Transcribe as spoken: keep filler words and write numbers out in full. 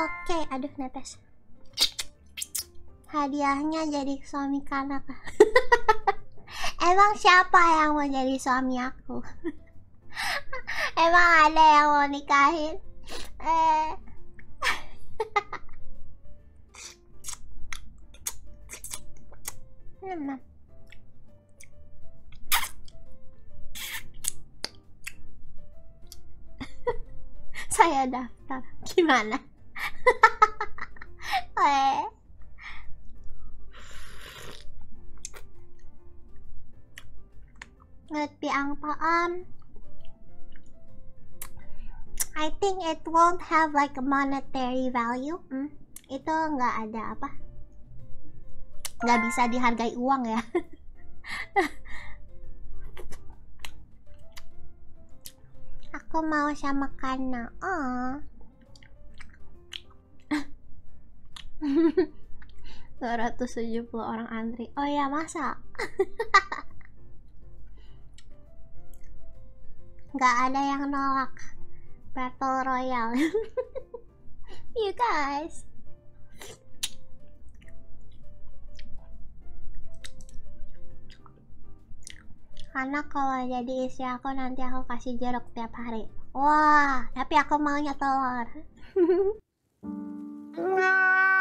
Oke, aduh netes. Hadiahnya jadi suami Kanna. Emang siapa yang mau jadi suami aku? Emang ada yang mau nikahin? Eh. Emang. Saya daftar. Gimana? Eh. Ngerti angpaan. I think it won't have like a monetary value. Hmm. Itu nggak ada apa? Nggak bisa dihargai uang ya. Aku mau sama Kanna. Oh. dua ratus tujuh puluh orang antri. Oh ya masa? Nggak ada yang nolak. Battle Royale. You guys. Karena kalau jadi istri aku nanti aku kasih jeruk tiap hari. Wah, tapi aku maunya telur.